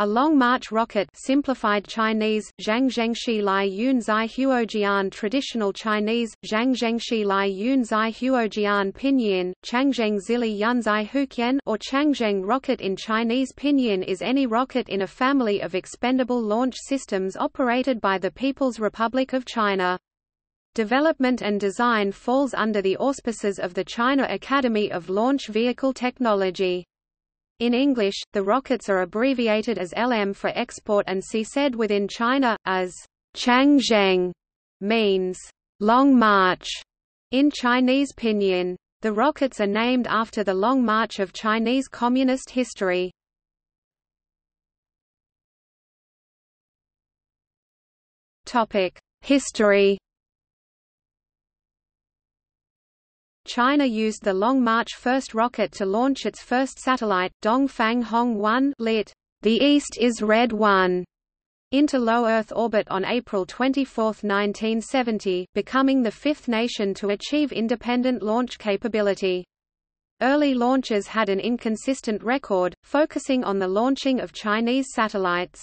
A Long March rocket, simplified Chinese Changzheng Xilie Yunzai Huojian, traditional Chinese Changzheng Xilie Yunzai Huojian, Pinyin Changzheng Xilie Yunzai Huojian, or Changzheng rocket in Chinese Pinyin, is any rocket in a family of expendable launch systems operated by the People's Republic of China. Development and design falls under the auspices of the China Academy of Launch Vehicle Technology. In English, the rockets are abbreviated as LM for export and CZ within China, as Changzheng means Long March in Chinese Pinyin. The rockets are named after the Long March of Chinese communist history. History. China used the Long March 1 rocket to launch its first satellite, Dong Fang Hong 1, lit. The East is Red 1, into low Earth orbit on April 24, 1970, becoming the fifth nation to achieve independent launch capability. Early launches had an inconsistent record, focusing on the launching of Chinese satellites.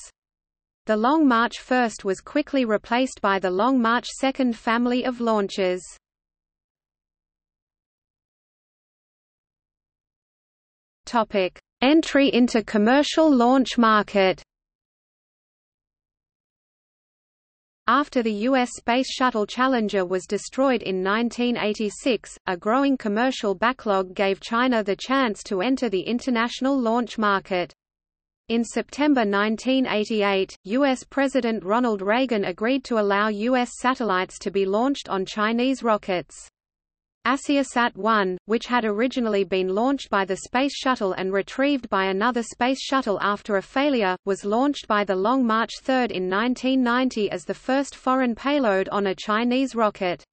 The Long March 1 was quickly replaced by the Long March 2 family of launches. Entry into commercial launch market. After the U.S. Space Shuttle Challenger was destroyed in 1986, a growing commercial backlog gave China the chance to enter the international launch market. In September 1988, U.S. President Ronald Reagan agreed to allow U.S. satellites to be launched on Chinese rockets. AsiaSat-1, which had originally been launched by the Space Shuttle and retrieved by another Space Shuttle after a failure, was launched by the Long March 3 in 1990 as the first foreign payload on a Chinese rocket.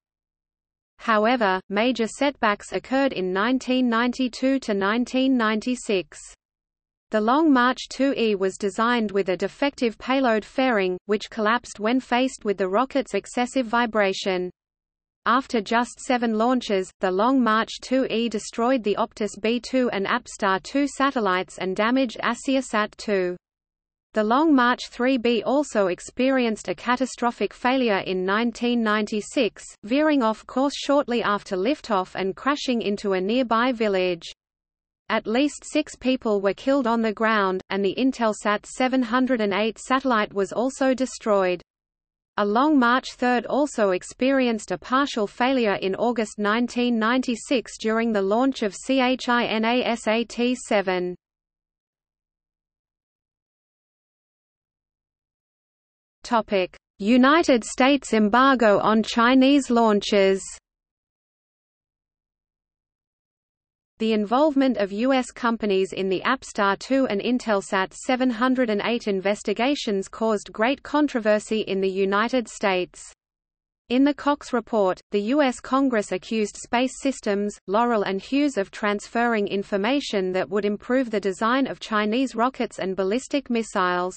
However, major setbacks occurred in 1992 to 1996. The Long March 2E was designed with a defective payload fairing, which collapsed when faced with the rocket's excessive vibration. After just 7 launches, the Long March 2E destroyed the Optus B2 and APSTAR 2 satellites and damaged AsiaSat 2. The Long March 3B also experienced a catastrophic failure in 1996, veering off course shortly after liftoff and crashing into a nearby village. At least 6 people were killed on the ground, and the Intelsat 708 satellite was also destroyed. A Long March 3 also experienced a partial failure in August 1996 during the launch of CHINASAT-7. United States embargo on Chinese launches. The involvement of U.S. companies in the APSTAR 2 and Intelsat 708 investigations caused great controversy in the United States. In the Cox Report, the U.S. Congress accused Space Systems/Loral and Hughes of transferring information that would improve the design of Chinese rockets and ballistic missiles.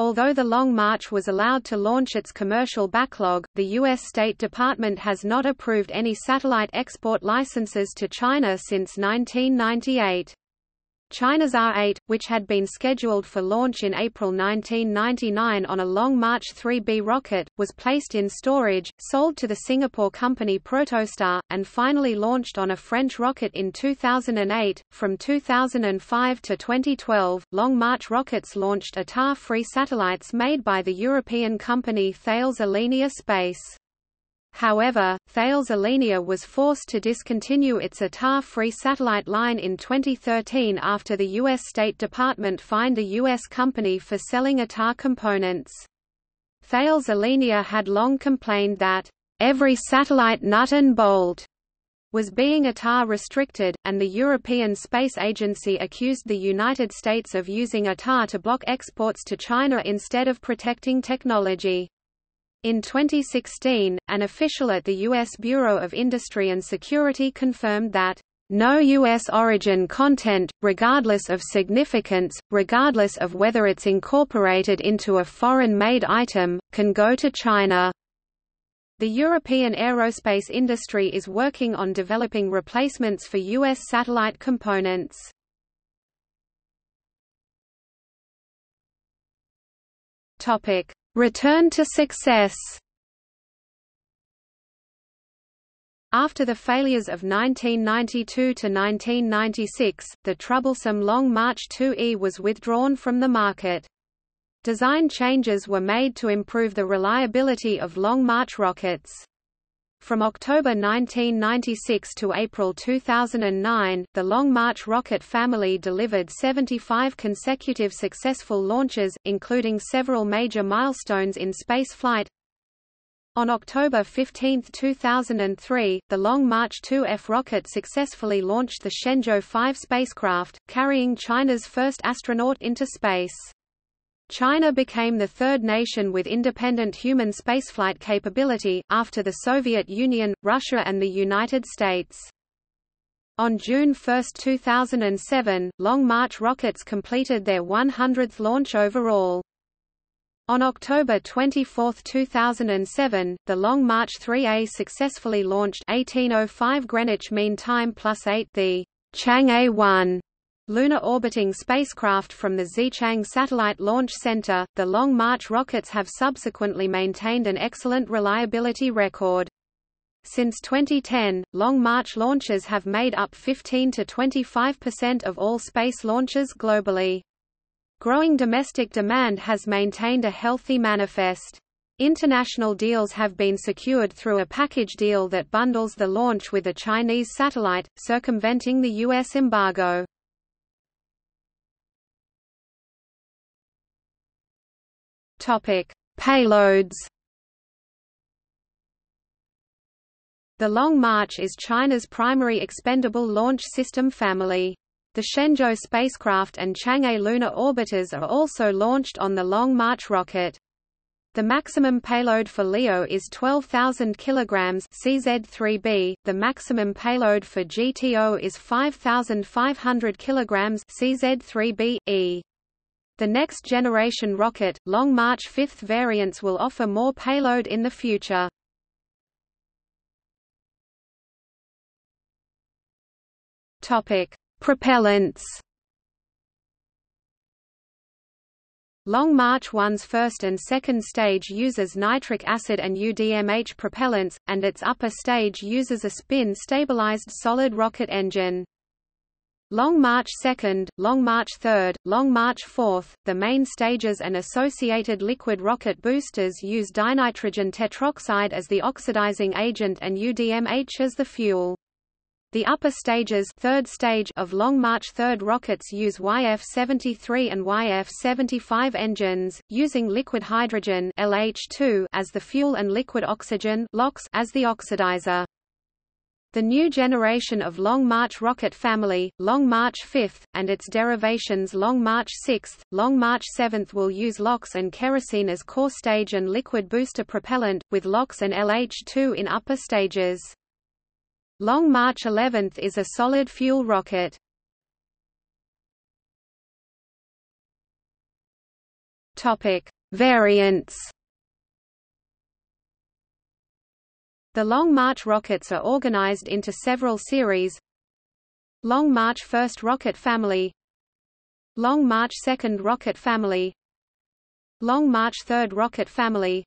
Although the Long March was allowed to launch its commercial backlog, the U.S. State Department has not approved any satellite export licenses to China since 1998. ChinaSat-8, which had been scheduled for launch in April 1999 on a Long March 3B rocket, was placed in storage, sold to the Singapore company Protostar, and finally launched on a French rocket in 2008. From 2005 to 2012, Long March rockets launched ATAR-free satellites made by the European company Thales Alenia Space. However, Thales Alenia was forced to discontinue its ATAR-free satellite line in 2013 after the U.S. State Department fined a U.S. company for selling ATAR components. Thales Alenia had long complained that, "...every satellite nut and bolt," was being ATAR restricted, and the European Space Agency accused the United States of using ATAR to block exports to China instead of protecting technology. In 2016, an official at the U.S. Bureau of Industry and Security confirmed that, "...no U.S. origin content, regardless of significance, regardless of whether it's incorporated into a foreign-made item, can go to China." The European aerospace industry is working on developing replacements for U.S. satellite components. Return to success. After the failures of 1992–1996, the troublesome Long March 2E was withdrawn from the market. Design changes were made to improve the reliability of Long March rockets. From October 1996 to April 2009, the Long March rocket family delivered 75 consecutive successful launches, including several major milestones in spaceflight. On October 15, 2003, the Long March 2F rocket successfully launched the Shenzhou 5 spacecraft, carrying China's first astronaut into space. China became the third nation with independent human spaceflight capability, after the Soviet Union, Russia and the United States. On June 1, 2007, Long March rockets completed their 100th launch overall. On October 24, 2007, the Long March 3A successfully launched 18:05 Greenwich Mean Time +8 the Chang'e-1 lunar orbiting spacecraft from the Xichang Satellite Launch Center. The Long March rockets have subsequently maintained an excellent reliability record. Since 2010, Long March launches have made up 15–25% of all space launches globally. Growing domestic demand has maintained a healthy manifest. International deals have been secured through a package deal that bundles the launch with a Chinese satellite, circumventing the U.S. embargo. Payloads. The Long March is China's primary expendable launch system family. The Shenzhou spacecraft and Chang'e lunar orbiters are also launched on the Long March rocket. The maximum payload for LEO is 12,000 kg (CZ3B). The maximum payload for GTO is 5,500 kg (CZ3BE). The next generation rocket, Long March 5th variants, will offer more payload in the future. Topic: Propellants. Long March 1's first and second stage uses nitric acid and UDMH propellants, and its upper stage uses a spin-stabilized solid rocket engine. Long March 2, Long March 3, Long March 4, the main stages and associated liquid rocket boosters use dinitrogen tetroxide as the oxidizing agent and UDMH as the fuel. The upper stages third stage of Long March 3 rockets use YF-73 and YF-75 engines, using liquid hydrogen (LH2) as the fuel and liquid oxygen (LOX) as the oxidizer. The new generation of Long March rocket family, Long March 5, and its derivations Long March 6, Long March 7 will use LOX and kerosene as core stage and liquid booster propellant, with LOX and LH2 in upper stages. Long March 11 is a solid fuel rocket. Variants. The Long March rockets are organized into several series: Long March 1st rocket family, Long March 2nd rocket family, Long March 3rd rocket family,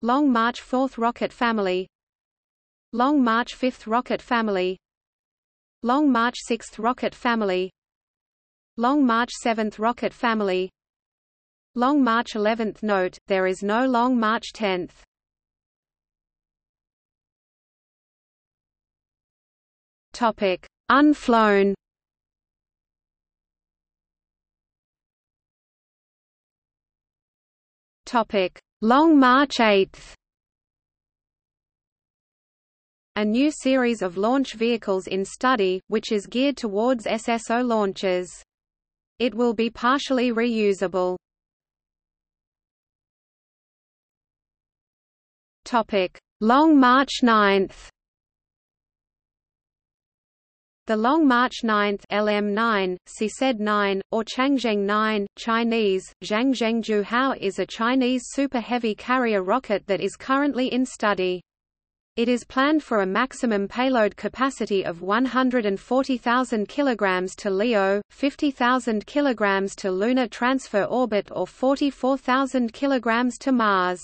Long March 4th rocket family, Long March 5th rocket family, Long March 6th rocket family, Long March 7th rocket family, Long March 11th. Note, there is no Long March 10th. Topic: Unflown. Topic: Long March 8th. A new series of launch vehicles in study, which is geared towards SSO launches. It will be partially reusable. Topic: Long March 9th. The Long March 9th (LM9, CZ9, or Changzheng-9, Chinese: Zhangzheng Juhau) is a Chinese super heavy carrier rocket that is currently in study. It is planned for a maximum payload capacity of 140,000 kg to LEO, 50,000 kg to Lunar Transfer Orbit or 44,000 kg to Mars.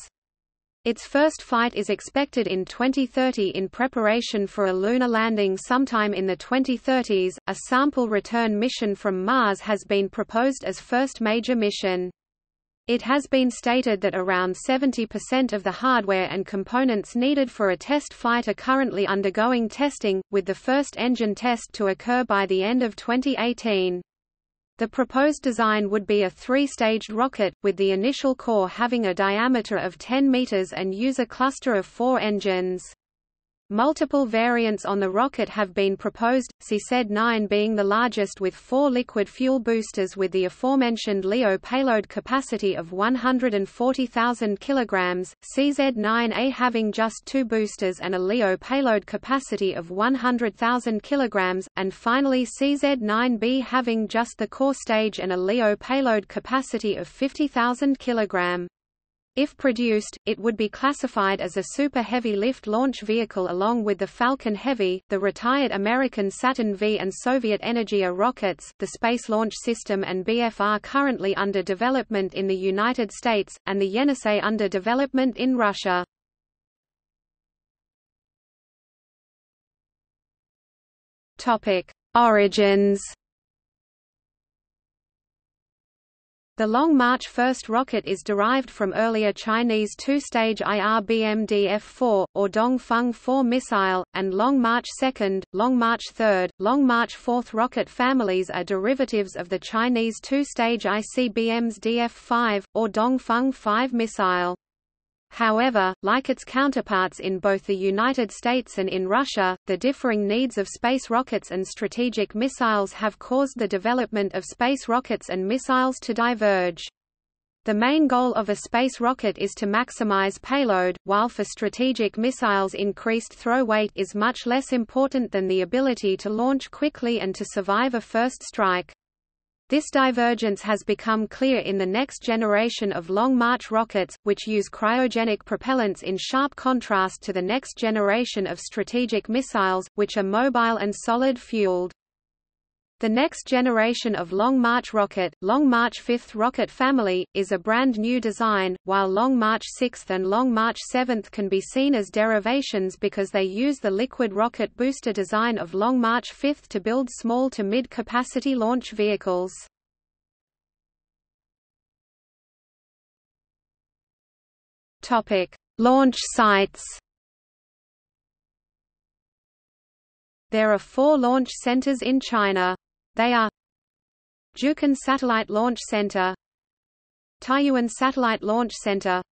Its first flight is expected in 2030 in preparation for a lunar landing sometime in the 2030s. A sample return mission from Mars has been proposed as first major mission. It has been stated that around 70% of the hardware and components needed for a test flight are currently undergoing testing, with the first engine test to occur by the end of 2018. The proposed design would be a three-staged rocket, with the initial core having a diameter of 10 meters and use a cluster of 4 engines. Multiple variants on the rocket have been proposed, CZ9 being the largest with 4 liquid fuel boosters with the aforementioned LEO payload capacity of 140,000 kg, CZ9A having just 2 boosters and a LEO payload capacity of 100,000 kg, and finally CZ9B having just the core stage and a LEO payload capacity of 50,000 kg. If produced, it would be classified as a super heavy lift launch vehicle along with the Falcon Heavy, the retired American Saturn V and Soviet Energia rockets, the Space Launch System and BFR currently under development in the United States, and the Yenisei under development in Russia. Origins. The Long March 1 rocket is derived from earlier Chinese two-stage IRBM DF-4, or Dong Fang 4 missile, and Long March 2, Long March 3, Long March 4 rocket families are derivatives of the Chinese two-stage ICBM's DF-5, or Dong Fang 5 missile. However, like its counterparts in both the United States and in Russia, the differing needs of space rockets and strategic missiles have caused the development of space rockets and missiles to diverge. The main goal of a space rocket is to maximize payload, while for strategic missiles increased throw weight is much less important than the ability to launch quickly and to survive a first strike. This divergence has become clear in the next generation of Long March rockets, which use cryogenic propellants in sharp contrast to the next generation of strategic missiles, which are mobile and solid-fueled. The next generation of Long March rocket, Long March 5 rocket family, is a brand new design, while Long March 6 and Long March 7 can be seen as derivations because they use the liquid rocket booster design of Long March 5 to build small to mid-capacity launch vehicles. Launch sites. There are 4 launch centers in China. They are Jiuquan Satellite Launch Center, Taiyuan Satellite Launch Center,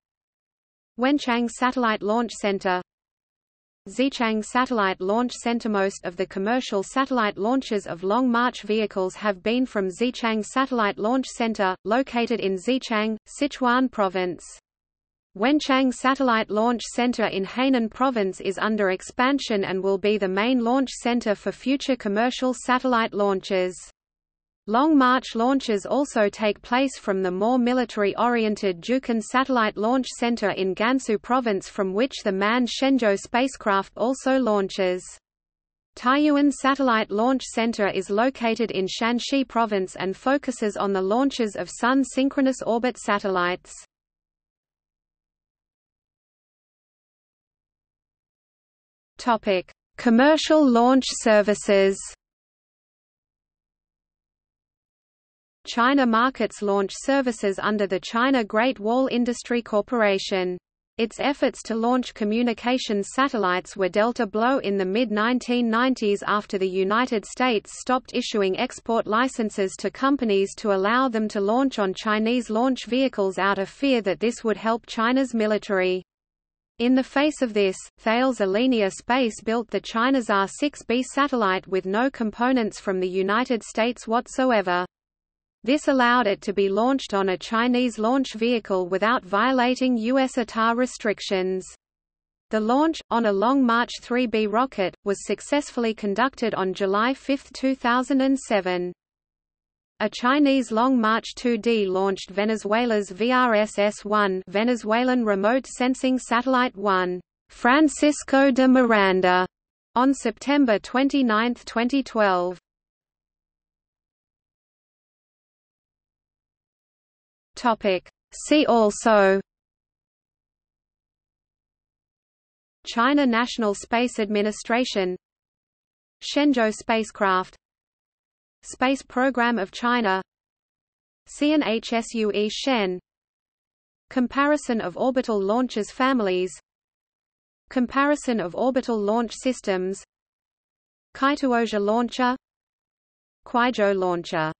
Wenchang Satellite Launch Center, Xichang Satellite Launch Center. Most of the commercial satellite launches of Long March vehicles have been from Xichang Satellite Launch Center, located in Xichang, Sichuan Province. Wenchang Satellite Launch Center in Hainan Province is under expansion and will be the main launch center for future commercial satellite launches. Long March launches also take place from the more military-oriented Jiuquan Satellite Launch Center in Gansu Province, from which the manned Shenzhou spacecraft also launches. Taiyuan Satellite Launch Center is located in Shanxi Province and focuses on the launches of Sun synchronous orbit satellites. Topic: Commercial launch services. China markets launch services under the China Great Wall Industry Corporation. Its efforts to launch communications satellites were dealt a blow in the mid-1990s after the United States stopped issuing export licenses to companies to allow them to launch on Chinese launch vehicles out of fear that this would help China's military. In the face of this, Thales Alenia Space built the ChinaSat-6B satellite with no components from the United States whatsoever. This allowed it to be launched on a Chinese launch vehicle without violating U.S. ATAR restrictions. The launch, on a Long March 3B rocket, was successfully conducted on July 5, 2007. A Chinese Long March 2D launched Venezuela's VRSS-1 Venezuelan Remote Sensing Satellite 1. Francisco de Miranda, on September 29, 2012. See also: China National Space Administration, Shenzhou spacecraft, Space Program of China, CNHSUE Shen, Comparison of orbital launchers families, Comparison of orbital launch systems, Kaituozha launcher, Kuizhou launcher.